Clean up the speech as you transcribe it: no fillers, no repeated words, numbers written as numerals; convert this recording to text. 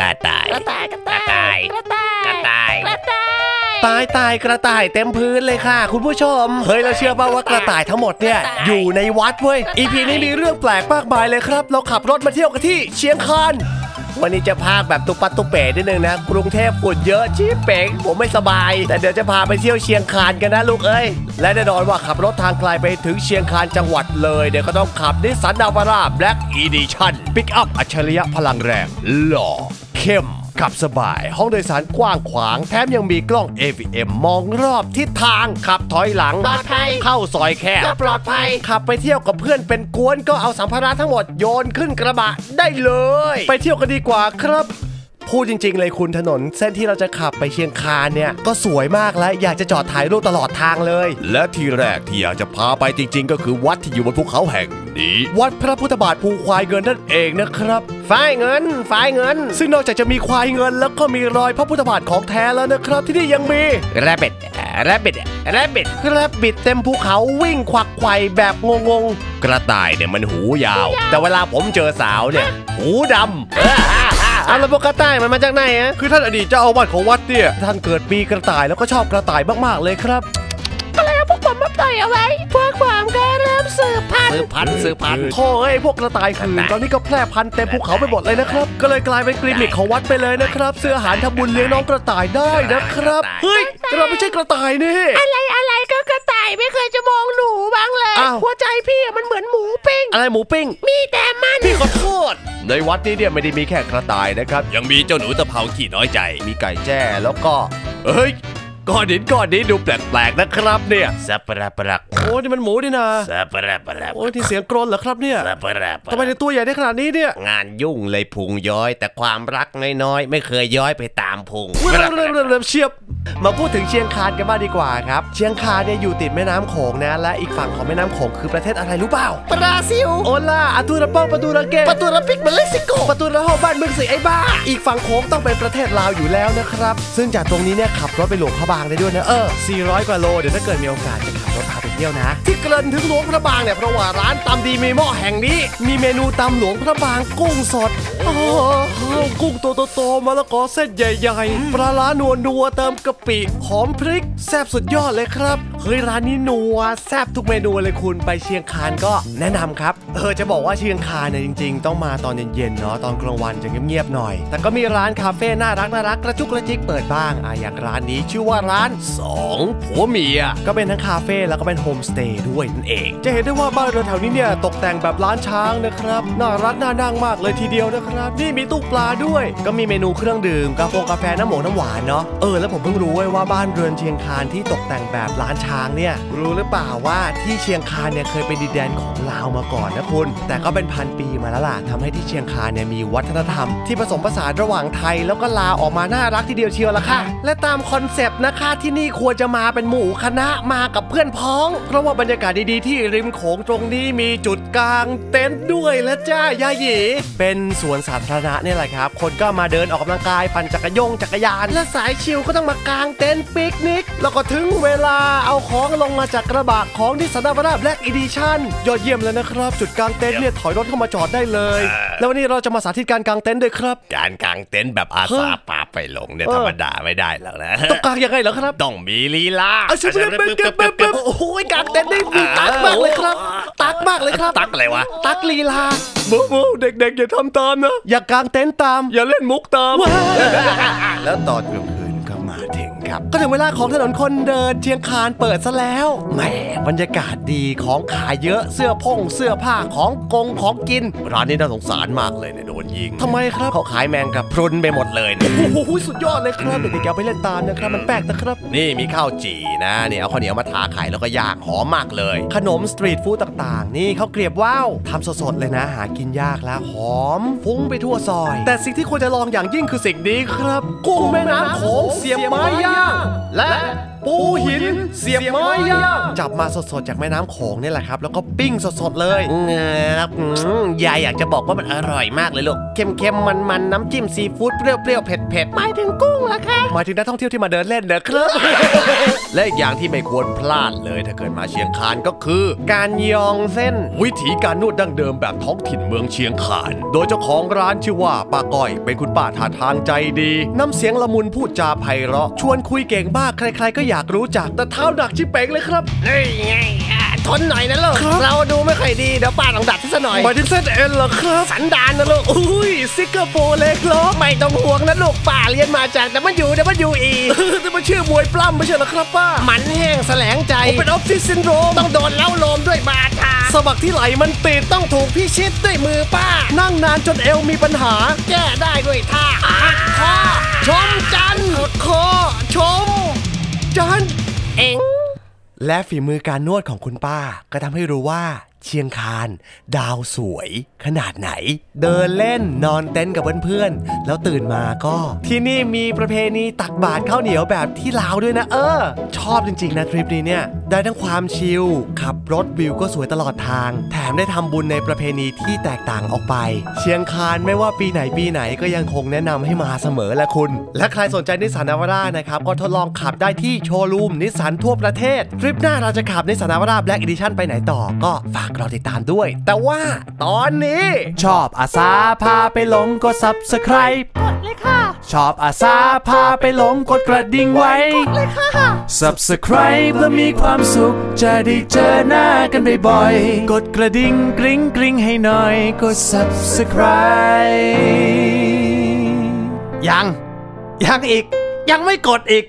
กระต่ายกระต่ายกระต่ายกระต่ายกระต่ายกระต่ายกระต่ายเต็มพื้นเลยค่ะคุณผู้ชมเฮ้ยเราเชื่อป่ะว่ากระต่ายทั้งหมดเนี่ยอยู่ในวัดเว้ย EP นี้มีเรื่องแปลกมากมายเลยครับเราขับรถมาเที่ยวกันที่เชียงคานวันนี้จะพาแบบตุปัตตุเป๋นิดนึงนะกรุงเทพฝุ่นเยอะชิบเป๋งผมไม่สบายแต่เดี๋ยวจะพาไปเที่ยวเชียงคานกันนะลูกเอ้ยและแน่นอนว่าขับรถทางไกลไปถึงเชียงคานจังหวัดเลยเดี๋ยวก็ต้องขับนิสสันนาวาร่าแบล็กอีดิชั่นปิกอัพอัจฉริยะพลังแรงหล่อเข้มขับสบายห้องโดยสารกว้างขวางแถมยังมีกล้อง AVM มองรอบทิศทางขับถอยหลังปลอดภัยเข้าซอยแคบก็ปลอดภัยขับไปเที่ยวกับเพื่อนเป็นกวนก็เอาสัมภาระทั้งหมดโยนขึ้นกระบะได้เลยไปเที่ยวกันดีกว่าครับพูดจริงๆเลยคุณถนนเส้นที่เราจะขับไปเชียงคานเนี่ยก็สวยมากและอยากจะจอดถ่ายรูปตลอดทางเลยและที่แรกที่อยากจะพาไปจริงๆก็คือวัดที่อยู่บนภูเขาแห่งนี้วัดพระพุทธบาทภูควายเงินนั่นเองนะครับฝ่ายเงินซึ่งนอกจากจะมีควายเงินแล้วก็มีรอยพระพุทธบาทของแท้แล้วนะครับที่นี่ยังมีแรบบิทเต็มภูเขาวิ่งควักไขว่แบบงงๆกระต่ายเนี่ยมันหูยาวแต่เวลาผมเจอสาวเนี่ยหูดำเอาละพวกกระต่ายมันมาจากไหนฮะคือท่านอดีตเจ้าอาวาสของวัดเนี่ยท่านเกิดปีกระต่ายแล้วก็ชอบกระต่ายมากๆเลยครับก็เลยเอาพวกผมมาปล่อยเอาไว้พวกผมก็เริ่มสืบพันธุ์โถ่ไอ้พวกกระต่ายคือตอนนี้ก็แพร่พันธุ์เต็มภูเขาไปหมดเลยนะครับก็เลยกลายเป็นคลินิกของวัดไปเลยนะครับซื้ออาหารทำบุญเลี้ยงน้องกระต่ายได้นะครับเฮ้ยเราไม่ใช่กระต่ายนี่อะไรก็กระต่ายไม่เคยจะมองหนูบ้างเลยหัวใจพี่มันเหมือนหมูปิ้งอะไรหมูปิ้งมีแต่มันพี่ขอโทษในวัดนี้เนี่ยไม่ได้มีแค่กระต่ายนะครับยังมีเจ้าหนูตะเภาขี้น้อยใจมีไก่แจ้แล้วก็เฮ้ยก้อนดินดูแปลกๆนะครับเนี่ยสับปะรดปลักโอ้นี่มันหมูดินะสับปะรดปลักโอ้ที่เสียงกรนเหรอครับเนี่ยสับปะรดทำไมถึงตัวใหญ่ได้ขนาดนี้เนี่ยงานยุ่งเลยพุงย้อยแต่ความรักน้อยๆไม่เคยย้อยไปตามพุงเชียบมาพูดถึงเชียงคานกันบ้างดีกว่าครับเชียงคานเนี่ยอยู่ติดแม่น้ำโขงนะและอีกฝั่งของแม่น้ำโขงคือประเทศอะไรรู้เปล่าบราซิลโอล่าอาตูระป้องประตูระเกประตูระปิกมาเลเซียประตูระห้องบ้านเมืองสิไอ้บ้าอีกฝั่งโขงต้องเป็นประเทศลาวอยู่แล้วนะครับซึ่งจากตรงนี้เนี่ยขับรถไปหลวงพระบางได้ด้วยนะ400กว่าโลเดี๋ยวถ้าเกิดมีโอกาสจะขับรถพาไปเที่ยวนะที่เกริ่นถึงหลวงพระบางเนี่ยเพราะว่าร้านตำดีมีหม้อแห่งนี้มีเมนูตำหลวงพระบางกุ้งสดกุ้งตัวโตๆมะละกอเส้นใหญ่ๆปลาล้านัวๆเติมกะปิหอมพริกแซ่บสุดยอดเลยครับเฮ้ยร้านนี้นัวแซ่บทุกเมนูเลยคุณไปเชียงคานก็แนะนำครับจะบอกว่าเชียงคานเนี่ยจริงๆต้องมาตอนเย็นๆเนาะตอนกลางวันจะเงียบๆหน่อยแต่ก็มีร้านคาเฟ่น่ารักกระจุกกระจิกเปิดบ้างอย่างร้านนี้ชื่อว่าร้าน2ผัวเมียก็เป็นทั้งคาเฟ่แล้วก็เป็นโฮมสเตย์ด้วยนั่นเองจะเห็นได้ว่าบ้านเรือนแถวนี้เนี่ยตกแต่งแบบร้านช้างนะครับน่ารักน่านั่งมากเลยทีเดียวนะครับนี่มีตู้ปลาด้วยก็มีเมนูเครื่องดื่มกาแฟน้ำหมูน้ำหวานเนาะแล้วผมเพิ่งรู้ว่าบ้านเรือนเชียงคานที่ตกแต่งแบบร้านช้างเนี่ยรู้หรือเปล่าว่าที่เชียงคานเนี่ยเคยเป็นดินแดนของลาวมาก่อนนะคุณแต่ก็เป็นพันปีมาแล้วล่ะทำให้ที่เชียงคานเนี่ยมีวัฒนธรรมที่ผสมผสานระหว่างไทยแล้วก็ลาวออกมาน่ารักทีเดียวเชียวละค่ะและตามคอนเซปต์นะคะที่นี่ควรจะมาเป็นหมู่คณะมากับเพื่อนพ้องเพราะว่าบรรยากาศดีๆที่ริมโขงตรงนี้มีจุดกลางเต็นท์ด้วยและจ้ายาหยีเป็นสวนสาธารณะเนี่ยแหละครับคนก็มาเดินออกกำลังกายปั่นจักรยานและสายชิลก็ต้องมากางเต็นท์ปิกนิกแล้วก็ถึงเวลาเอาของลงมาจากกระบะของนิสสันนาวาร่าแบล็กอีดิชั่นยอดเยี่ยมเลยนะครับจุดกางเต็นท์เนี่ยถอยรถเข้ามาจอดได้เลยแล้ววันนี้เราจะมาสาธิตการกางเต็นท์ด้วยครับการกางเต็นท์แบบอาสาป่าไปลงเนี่ยธรรมดาไม่ได้หรอกนะต้องกางยังไงเหรอครับต้องมีลีลาโอ้โหกางเต็นท์ได้มีตักมากเลยครับตักอะไรวะตักลีลาบู๊เด็กๆอย่าทำตามนะอย่ากางเต็นท์ตามอย่าเล่นมุกตามแล้วตอนกลางคืนก็มาถึงครับก็ถึงเวลาของถนนคนเดินเชียงคานเปิดซะแล้วแหมบรรยากาศดีของขายเยอะเสื้อผ้าของกงของกินร้านนี้น่าสงสารมากเลยเนี่ยโดนยิงทำไมครับเขาขายแมงกะพรุนไปหมดเลยเนี่ยโอ้โหสุดยอดเลยครับเด็กๆอย่าไปเล่นตามนะครับมันแปลกนะครับนี่มีข้าวจี่นะเนี่ยเอาข้าวเหนียวมาทาไข่แล้วก็ย่างหอมมากเลยขนมสตรีทฟู้ดต่างๆนี่ข้าวเกรียบว่าวทำสดๆเลยนะหากินยากแล้วหอมฟุ้งไปทั่วซอยแต่สิ่งที่ควรจะลองอย่างยิ่งคือสิ่งนี้ครับกุ้งแม่น้ำโขงเสียบไม้ย่างและ ปูหินเสียบไม้ย่างจับมาสดๆจากแม่น้ำโขงนี่แหละครับแล้วก็ปิ้งสดๆเลยครับยายอยากจะบอกว่ามันอร่อยมากเลยลูกเค็มๆมันๆน้ำจิ้มซีฟู้ดเปรี้ยวๆเผ็ดๆหมายถึงกุ้งล่ะคะหมายถึงนักท่องเที่ยวที่มาเดินเล่นนะครับและอีกอย่างที่ไม่ควรพลาดเลยถ้าเกิดมาเชียงคานก็คือการยองเส้นวิถีการนวดดั้งเดิมแบบท้องถิ่นเมืองเชียงคานโดยเจ้าของร้านชื่อว่าป้าก้อยเป็นคุณป้าท่าทางใจดีน้ำเสียงละมุนพูดจาไพเราะชวนคุยเก่งมากใครๆก็อยากรู้จักแต่เท้าดักชิเป๋งเลยครับเฮ้ยทนหน่อยนะลูกเราดูไม่ค่อยดีเดี๋ยวป้าต้องดัดซะหน่อยไปที่เส้นเอ็นเหรอครับสันดานนะลูกอุ้ยซิกเกอร์โปเล็กล้อไม่ต้องห่วงนะลูกป้าเรียนมาจากWWE นี่มันชื่อมวยปล้ำไม่ใช่เหรอครับป้ามันแห้งแสลงใจเป็นออฟฟิศซินโดรมต้องโดนเล้าโลมด้วยบาทาสะบักที่ไหลมันติดต้องถูกพิชิตด้วยมือป้านั่งนานจนเอวมีปัญหาแก้ได้ด้วยท่าหักคอชมจันคอชมจันเอ็งและฝีมือการนวดของคุณป้าก็ทำให้รู้ว่าเชียงคานดาวสวยขนาดไหนเดินเล่นนอนเต็นท์กับเพื่อนๆแล้วตื่นมาก็ที่นี่มีประเพณีตักบาตรข้าวเหนียวแบบที่ลาวด้วยนะชอบจริงๆนะทริปนี้เนี่ยได้ทั้งความชิลขับรถวิวก็สวยตลอดทางแถมได้ทำบุญในประเพณีที่แตกต่างออกไปเชียงคานไม่ว่าปีไหนก็ยังคงแนะนำให้มาเสมอละคุณและใครสนใจนิสสันนาวาร่านะครับก็ทดลองขับได้ที่โชว์รูมนิสสันทั่วประเทศทริปหน้าเราจะขับนิสสันนาวาร่าแบล็กอีดิชั่นไปไหนต่อก็ฝากเราติดตามด้วยแต่ว่าตอนนี้ชอบอาสาพาไปหลงกด Subscribe กดเลยค่ะชอบอาสาพาไปหลงกดกระดิ่งไว้กดเลยค่ะ Subscribe แล้วมีความสุขจะได้เจอหน้ากันบ่อยๆกดกระดิ่งกริ๊งกริ๊งให้หน่อยกด Subscribe ยังอีกยังไม่กดอีก